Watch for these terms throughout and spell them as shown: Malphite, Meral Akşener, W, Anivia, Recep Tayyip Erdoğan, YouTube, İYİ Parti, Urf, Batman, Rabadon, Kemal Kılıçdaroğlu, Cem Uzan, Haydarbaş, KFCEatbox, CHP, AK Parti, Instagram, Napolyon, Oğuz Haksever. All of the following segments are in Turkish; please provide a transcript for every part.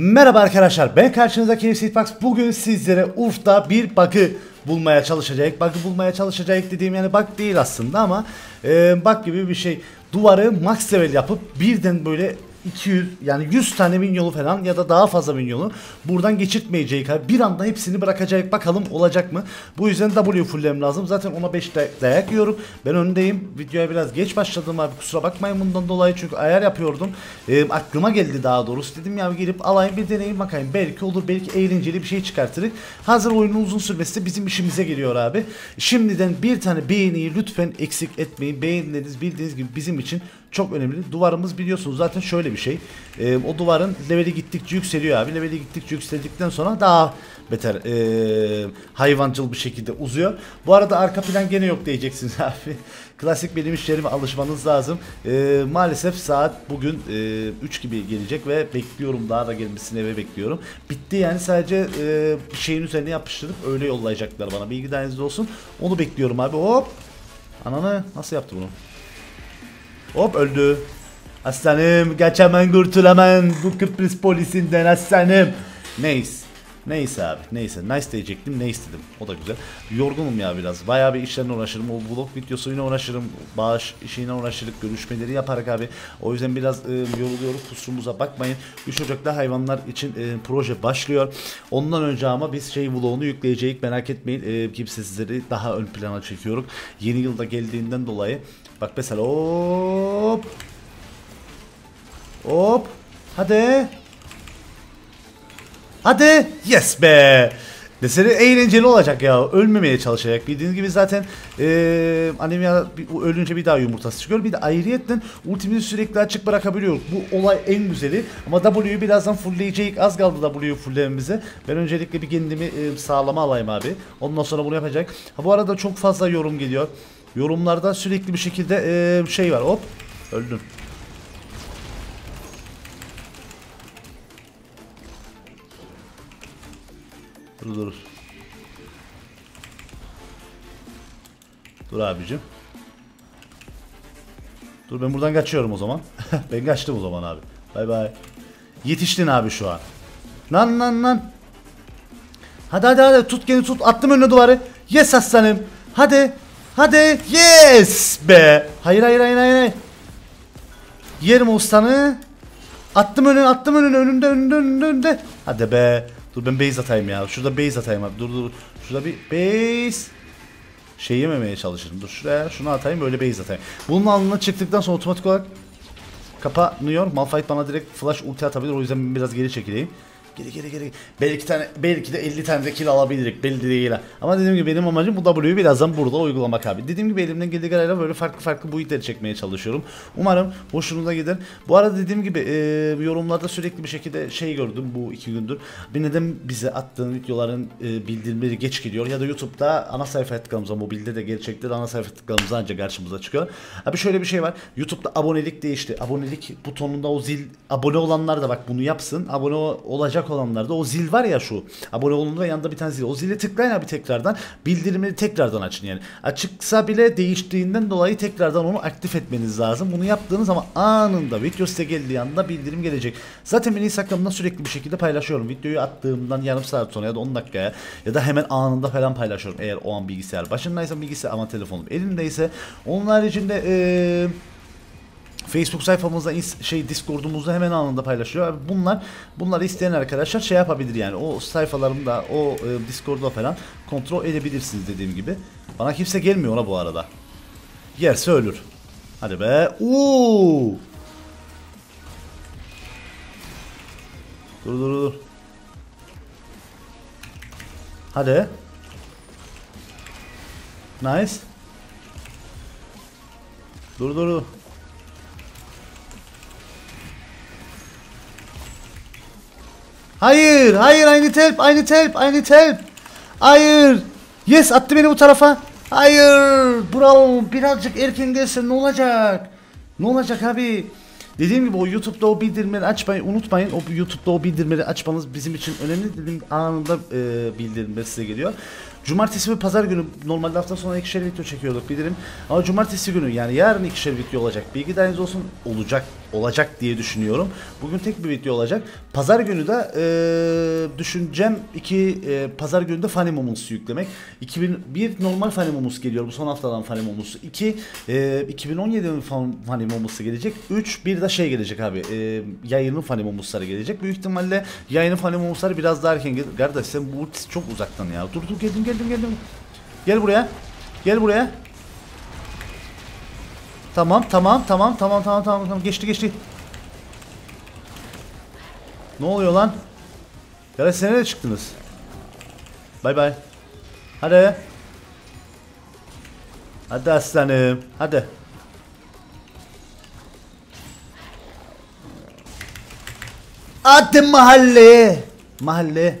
Merhaba arkadaşlar, ben karşınızda KFCEatbox. Bugün sizlere Urf'ta bir bug'ı bulmaya çalışacak. Bug'ı bulmaya çalışacak dediğim yani bug değil aslında ama bug gibi bir şey. Duvarı max level yapıp birden böyle 200 yani 100 tane minyonu falan ya da daha fazla minyonu buradan geçirtmeyecek. Bir anda hepsini bırakacak, bakalım olacak mı? Bu yüzden W fullem lazım. Zaten ona 5 dayak yiyorum. Ben öndeyim. Videoya biraz geç başladım abi. Kusura bakmayın bundan dolayı çünkü ayar yapıyordum. Aklıma geldi daha doğrusu. Dedim ya girip alayım bir deneyim bakayım. Belki olur, belki eğlenceli bir şey çıkartırız. Hazır oyunun uzun sürmesi de bizim işimize geliyor abi. Şimdiden bir tane beğeniyi lütfen eksik etmeyin. Beğenileriniz bildiğiniz gibi bizim için çok önemli. Duvarımız biliyorsunuz zaten şöyle bir şey. O duvarın leveli gittikçe yükseliyor abi. Leveli gittikçe yükseldikten sonra daha beter hayvancıl bir şekilde uzuyor. Bu arada arka plan gene yok diyeceksiniz abi. Klasik benim işlerime alışmanız lazım. Maalesef saat bugün 3 gibi gelecek ve bekliyorum daha da gelmesini ve bekliyorum. Bitti yani sadece bir şeyin üzerine yapıştırıp öyle yollayacaklar bana. Bilgi dahilinizde olsun. Onu bekliyorum abi. Hop. Ananı nasıl yaptı bunu? Hop öldü. Aslanım kaç hemen kurtul hemen bu Kıbrıs polisinden aslanım. Neyse. Neyse abi. Neyse. Nice diyecektim. Neyse dedim. O da güzel. Yorgunum ya biraz. Bayağı bir işlerine uğraşırım. O vlog videosuyla uğraşırım. Bağış işine uğraşırım. Görüşmeleri yaparak abi. O yüzden biraz yoruluyoruz. Kusurumuza bakmayın. 3 Ocak'ta hayvanlar için proje başlıyor. Ondan önce ama biz şey vlogunu yükleyeceğiz. Merak etmeyin. Kimse sizleri daha ön plana çekiyoruz. Yeni yılda geldiğinden dolayı. Bak mesela hop. Hop. Hadi. Hadi. Yes be. Desene eğlenceli olacak ya. Ölmemeye çalışacak. Bildiğiniz gibi zaten Anivia ölünce bir daha yumurtası çıkıyor. Bir de ayrıyetten ultimizi sürekli açık bırakabiliyoruz. Bu olay en güzeli. Ama W'yu birazdan fullleyecek. Az kaldı W'yu fulllememize. Ben öncelikle bir kendimi sağlama alayım abi. Ondan sonra bunu yapacak. Ha, bu arada çok fazla yorum geliyor. Yorumlarda sürekli bir şekilde şey var. Hop. Öldüm. Dur abicim. Dur ben buradan kaçıyorum o zaman. Ben kaçtım o zaman abi. Bay bay. Yetiştin abi şu an. Lan lan lan. Hadi hadi hadi tut kendini tut. Attım önüne duvarı. Yes aslanım. Hadi. Hadi. Yes be. Hayır hayır hayır hayır. Yerim ustanı. Attım önüne attım önüne önünde. Hadi be. Dur ben base atayım ya. Şurada base atayım abi. Dur. Şurada bir base. Şey yememeye çalışırım. Dur şuraya. Şunu atayım böyle base atayım. Bunun alnına çıktıktan sonra otomatik olarak kapanıyor. Malphite bana direkt flash ulti atabilir. O yüzden biraz geri çekileyim. Geri. Belki de 50 tane de kill alabilirim. Belli değil. Ama dediğim gibi benim amacım bu W'yu birazdan burada uygulamak abi. Dediğim gibi elimden geldiği kadarıyla böyle farklı build'leri çekmeye çalışıyorum. Umarım hoşunuza gider. Bu arada dediğim gibi yorumlarda sürekli bir şekilde şey gördüm bu 2 gündür. Bir neden bize attığın videoların bildirimleri geç gidiyor ya da YouTube'da ana sayfa tıklamamıza mobilde de gerçekte de ana sayfa tıklamamıza ancak karşımıza çıkıyor. Abi şöyle bir şey var. YouTube'da abonelik değişti. Abonelik butonunda o zil abone olanlar da bak bunu yapsın. Abone olacak olanlarda o zil var ya şu abone olun ve yanında bir tane zil o zile tıklayın abi tekrardan bildirimleri tekrardan açın yani açıksa bile değiştiğinden dolayı tekrardan onu aktif etmeniz lazım bunu yaptığınız zaman anında video size geldiği anda bildirim gelecek zaten beni Instagram'dan sürekli bir şekilde paylaşıyorum videoyu attığımdan yarım saat sonra ya da 10 dakikaya ya da hemen anında falan paylaşıyorum eğer o an bilgisayar başındaysa bilgisayar ama telefonum elimdeyse onun haricinde Facebook sayfamızda şey Discord'umuzda hemen anında paylaşıyor. Bunları isteyen arkadaşlar şey yapabilir yani. O sayfalarımda, o Discord'da falan kontrol edebilirsiniz dediğim gibi. Bana kimse gelmiyor ona bu arada. Yerse ölür. Hadi be. Oo! Dur. Hadi. Nice. Dur. Hayır, I need help. Hayır. Yes, attı beni bu tarafa. Hayır. Bravo. Birazcık erken gelsin. Ne olacak abi? Dediğim gibi o YouTube'da o bildirimleri açmayı unutmayın. O YouTube'da o bildirimleri açmanız bizim için önemli. Dediğim anında bildirimler size geliyor. Cumartesi ve pazar günü normalde hafta sonu ikişer video çekiyorduk bildirim. Ama cumartesi günü yani yarın ikişer video olacak. Bilgi dahilinizde olsun olacak. olacak diye düşünüyorum. Bugün tek bir video olacak. Pazar günü de düşüncem pazar günü de Funny Moments'u yüklemek. 2001 normal Funny Moments geliyor. Bu son haftadan Funny Moments'u. 2 2017'nin Funny Moments'u gelecek. 3 bir de şey gelecek abi. Yayının Funny Moments'ları gelecek. Büyük ihtimalle yayının Funny Moments'ları biraz daha erken gelir. Kardeş sen bu ultisi çok uzaktan ya. Dur geldim. Gel buraya. Gel buraya. Tamam. Geçti. Ne oluyor lan? Ya siz nereye çıktınız? Bay bay. Hadi. Hadi aslanım. Hadi. Hadi mahalle. Mahalle.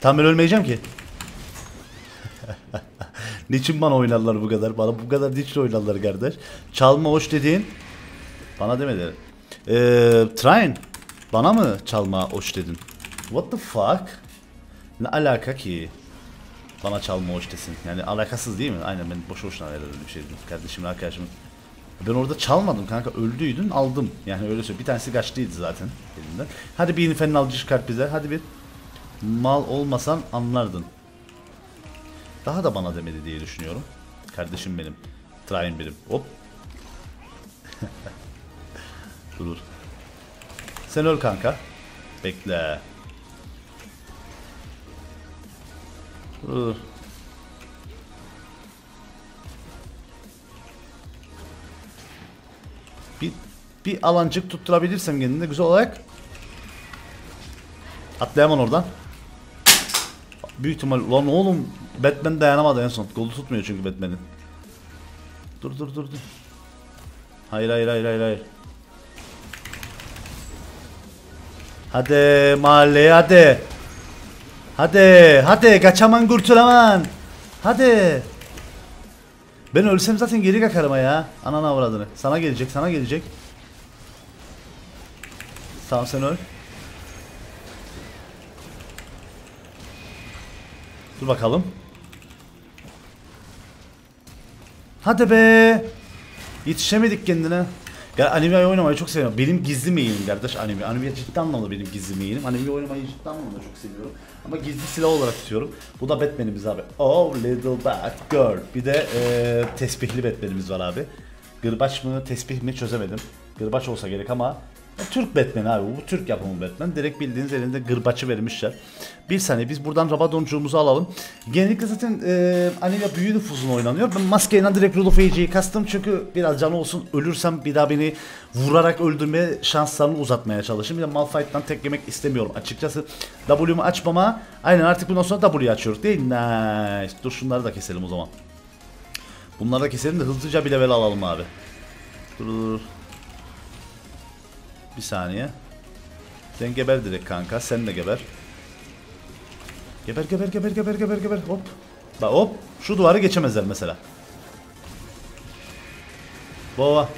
Tam ben ölmeyeceğim ki. Niçin bana oynarlar bu kadar? Bana bu kadar niçin oynarlar kardeş? Çalma hoş dediğin bana demediler. Train bana mı çalma hoş dedin? What the fuck? Ne alaka ki? Bana çalma hoş desin. Yani alakasız değil mi? Aynen ben boşuna verdim bir şey dedim. Kardeşim arkadaşım. Ben orada çalmadım kanka. Öldüydün aldım. Yani öyle söyleyeyim. Bir tanesi kaçtıydı zaten elimden. Hadi bir infenin alıcı çıkart bize. Hadi bir. Mal olmasan anlardın. Daha da bana demedi diye düşünüyorum. Kardeşim benim. Train benim. Hop. Dur. Sen öl kanka. Bekle. Dur. Bir alancık tutturabilirsem kendine güzel olarak. Atlayamam oradan. Büyük ihtimal lan oğlum Batman dayanamadı en son. Golü tutmuyor çünkü Batman'in. Dur. Hayır. Hadi mahalleye hadi. Hadi kaçaman kurtulaman. Hadi. Ben ölsem zaten geri kakarım ya. Ananı avradını. Sana gelecek. Tamam sen öl. Dur bakalım. Hadi be. Yetişemedik kendine. Ya Anivia'yı oynamayı çok seviyorum. Benim gizli meyinim kardeş Anivia. Anivia ciddi anlamda benim gizli meyinim. Anivia oynamayı ciddi anlamda çok seviyorum. Ama gizli silah olarak tutuyorum. Bu da Batman'imiz abi. Oh little bad girl. Bir de tesbihli Batman'imiz var abi. Gırbaç mı tesbih mi çözemedim. Gırbaç olsa gerek ama Türk Batman abi bu Türk yapımı Batman. Direkt bildiğiniz elinde gırbaçı vermişler. Bir saniye biz buradan Rabadoncuğumuzu alalım. Genellikle zaten Anivia büyü nüfuzunu oynanıyor. Ben maskeyle direkt Rule of Age'yi kastım çünkü biraz canı olsun ölürsem bir daha beni vurarak öldürme şanslarını uzatmaya çalışayım. Bir de Malphite'dan tek yemek istemiyorum açıkçası. W'mu açmama aynen artık bundan sonra W'yu açıyoruz değil nice. Dur şunları da keselim o zaman. Bunları da keselim de hızlıca bir level alalım abi. Dur. Bir saniye. Sen geber direkt kanka. Sen de geber. Geber. Hop. Bak hop. Şu duvarı geçemezler mesela. Baba.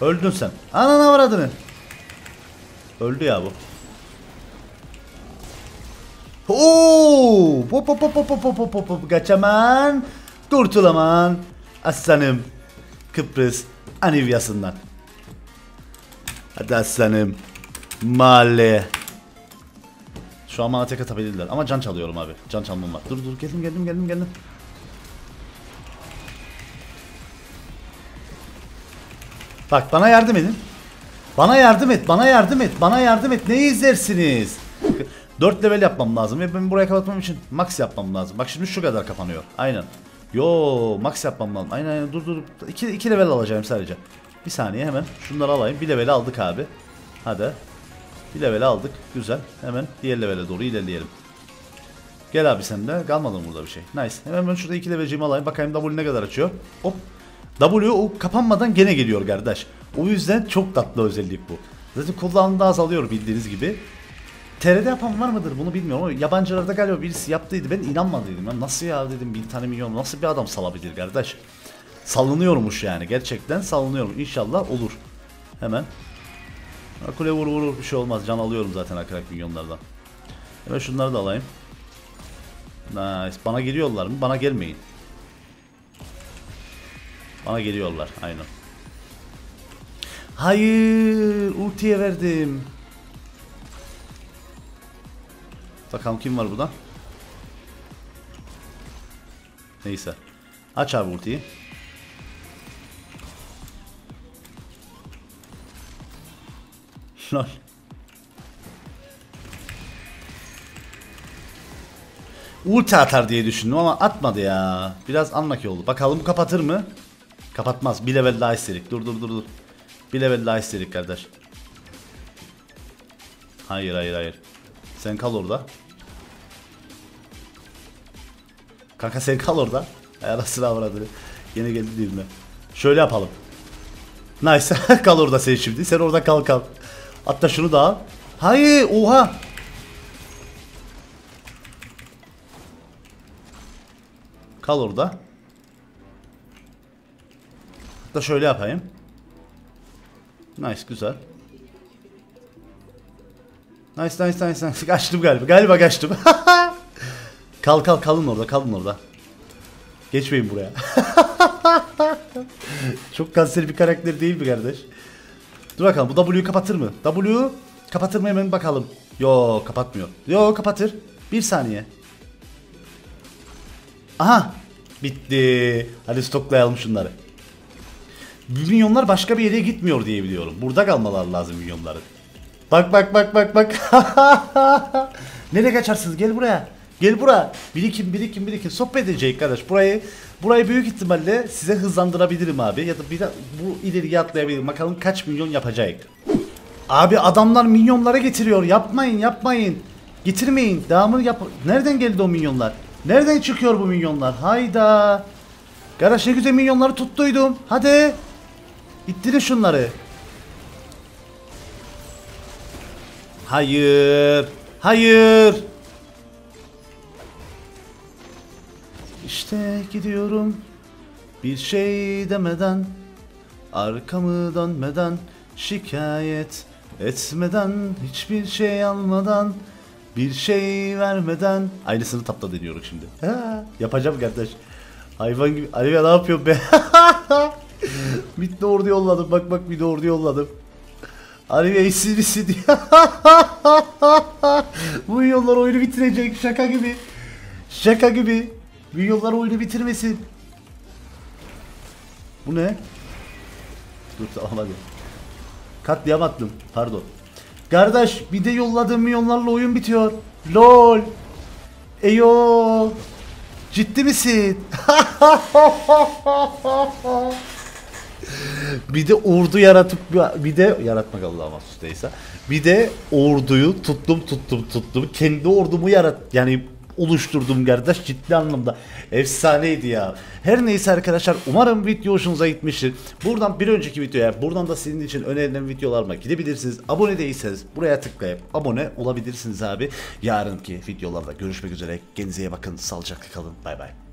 Öldün sen. Anana var adını. Öldü ya bu. Oo! Hop. Kaçaman. Kurtulaman. Aslanım. Kıbrıs Anivya'sından. Hadi aslanım. Mahalle. Şu an bana tek atabilirler ama can çalıyorum abi. Can çalmam var. Dur geldim. Bak bana yardım edin. Bana yardım et. Ne izlersiniz? 4 level yapmam lazım ve ben buraya kapatmam için max yapmam lazım. Bak şimdi şu kadar kapanıyor. Aynen. Yo max yapmam lazım. Aynen. Dur. 2 level alacağım sadece. Bir saniye hemen şunları alayım. Bir level aldık abi. Hadi. Bir level aldık. Güzel. Hemen diğer levele doğru ilerleyelim. Gel abi sen de. Kalmadın burada bir şey. Nice. Hemen ben şurada 2 levelciğimi alayım. Bakayım W ne kadar açıyor. Hop. W o kapanmadan gene geliyor kardeş. O yüzden çok tatlı özellik bu. Zaten kullanımda azalıyor bildiğiniz gibi. TR'de yapan var mıdır bunu bilmiyorum ama yabancılarda galiba birisi yaptıydı. Ben inanmadıydım. Ben nasıl ya dedim 1 tane milyon nasıl bir adam salabilir kardeş. Sallanıyormuş yani gerçekten sallanıyorum inşallah olur. Hemen kule vur bir şey olmaz can alıyorum zaten akarak milyonlardan. Hemen şunları da alayım. Nice bana geliyorlar mı? Bana gelmeyin. Bana geliyorlar aynen. Hayır, ultiye verdim. Bakalım kim var burada? Neyse. Aç abi ultiyi. Lol. Ulti atar diye düşündüm ama atmadı ya. Biraz anlaki oldu. Bakalım bu kapatır mı? Kapatmaz. Bir level daha istedik. Dur. Bir level daha istedik kardeş. Hayır. Sen kal orada. Kanka sen kal orada. Ayağına sıra vuradı. Yine geldi değil mi? Şöyle yapalım. Nice. Kal orada sen şimdi. Sen orada kal. Hatta şunu da al. Hayır. Oha. Kal orada. Hatta şöyle yapayım. Nice, güzel. Nice. Kaçtım galiba. Kalın orada. Geçmeyin buraya. Çok kanser bir karakter değil mi kardeş? Dur bakalım bu W'yu kapatır mı? W kapatır mı hemen bakalım. Yo, kapatmıyor. Yo, kapatır. Bir saniye. Aha. Bitti. Hadi stoklayalım şunları. Minyonlar başka bir yere gitmiyor diye biliyorum. Burada kalmaları lazım minyonların. Bak. Nereye kaçarsınız? Gel buraya. Birikim. Sohbet edecek kardeş. Burayı büyük ihtimalle size hızlandırabilirim abi. Ya da bir de bu ileriye atlayabilirim. Bakalım kaç milyon yapacak. Abi adamlar minyonlara getiriyor. Yapmayın. Getirmeyin. Devamını yap. Nereden geldi o minyonlar? Nereden çıkıyor bu minyonlar? Hayda. Kardeş ne güzel minyonları tuttuydum. Hadi. İttirin şunları. Hayır. İşte gidiyorum. Bir şey demeden, arkamı dönmeden, şikayet etmeden, hiçbir şey almadan, bir şey vermeden. Aynısını tapta deniyoruz şimdi. Yapacağım kardeş. Hayvan gibi. Anivia ne yapıyorsun be? Bir de ordu yolladım. Anivia işsiz diye. Minyonlar oyunu bitirecek. Şaka gibi. Minyonlar oyunu bitirmesin. Bu ne? Dur tamam hadi. Katliam attım. Pardon. Kardeş bir de yolladığım minyonlarla oyun bitiyor. Lol. Eyo. Ciddi misin? Bir de ordu yaratmak Allah'a mahsus değilse. Bir de orduyu tuttum. Kendi ordumu oluşturdum kardeş, ciddi anlamda. Efsaneydi ya. Her neyse arkadaşlar, umarım video hoşunuza gitmiştir. Buradan bir önceki videoya, buradan da sizin için önerilen videolarıma gidebilirsiniz. Abone değilseniz buraya tıklayıp abone olabilirsiniz abi. Yarınki videolarda görüşmek üzere. Kendinize iyi bakın. Sağlıcakla kalın. Bay bay.